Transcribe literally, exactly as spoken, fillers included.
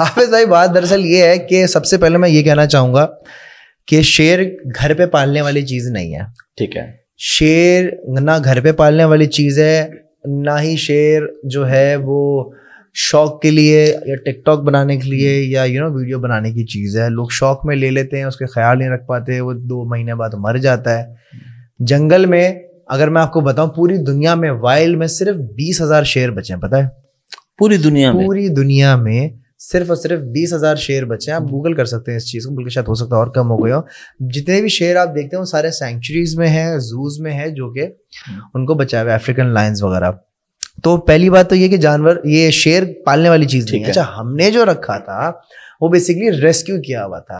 हाफिज भाई, बात दरअसल ये है कि सबसे पहले मैं ये कहना चाहूँगा कि शेर घर पे पालने वाली चीज़ नहीं है। ठीक है, शेर ना घर पे पालने वाली चीज़ है, ना ही शेर जो है वो शौक के लिए या टिकटॉक बनाने के लिए या यू नो वीडियो बनाने की चीज़ है। लोग शौक में ले लेते हैं, उसके ख्याल नहीं रख पाते, वो दो महीने बाद मर जाता है। जंगल में अगर मैं आपको बताऊं, पूरी दुनिया में वाइल्ड में सिर्फ बीस हजार शेर बचे हैं, पता है? पूरी दुनिया में पूरी दुनिया में सिर्फ और सिर्फ बीस हजार शेर बचे हैं। आप गूगल कर सकते हैं इस चीज़ को, बल्कि शायद हो सकता है और कम हो गए हो। जितने भी शेर आप देखते हैं वो सारे सैंक्चुरीज में है, जूज में है, जो कि उनको बचाया हुआ है, अफ्रीकन लाइन्स वगैरह। तो पहली बात तो ये कि जानवर, ये शेर पालने वाली चीज नहीं है। अच्छा, हमने जो रखा था वो बेसिकली रेस्क्यू किया हुआ था।